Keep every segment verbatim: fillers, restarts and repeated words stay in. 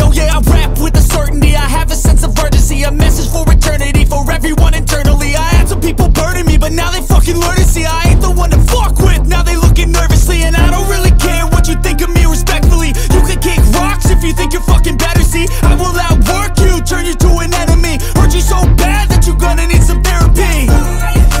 Oh yeah, I rap with a certainty, I have a sense of urgency, a message for eternity, for everyone internally. I had some people burning me, but now they fucking learn to see I ain't the one to fuck with, now they looking nervously. And I don't really care what you think of me, respectfully. You can kick rocks if you think you're fucking better, see? I will outwork you, turn you to an enemy. Hurt you so bad that you're gonna need some therapy.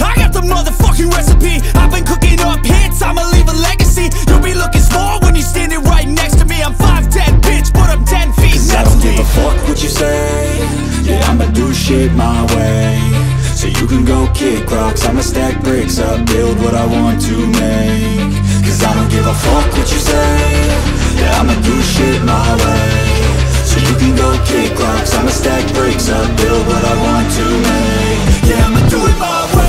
I got the motherfucking recipe. I've been cooking up hits, I'ma leave a legacy. You'll be looking small when you're standing right next to me. I'm five ten, bitch, but I'm ten feet next to me. I don't give a fuck what you say. Yeah, I'ma do shit my way. So you can go kick rocks, I'ma stack bricks up, build what I want to make. Cause I don't give a fuck what you say. Yeah, I'ma do shit my way. So you can go kick rocks, I'ma stack bricks up, build what I want to make. Yeah, I'ma do it my way.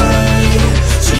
way.